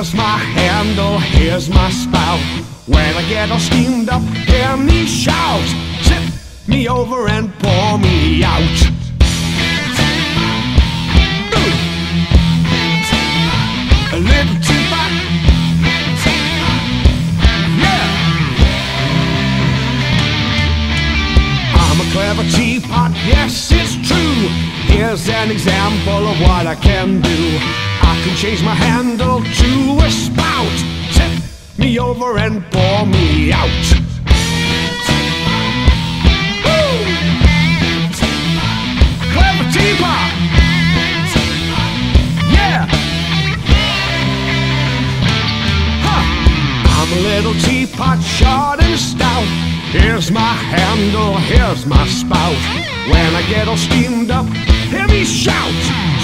Here's my handle, here's my spout. When I get all steamed up, hear me shout. Tip me over and pour me out. A little teapot. Yeah. I'm a clever teapot, yes it's true. Here's an example of what I can do. I can change my handle to a spout. Tip me over and pour me out. Woo! Clever teapot! Yeah! Huh. I'm a little teapot, short and stout. Here's my handle, here's my spout. When I get all steamed up, hear me shout.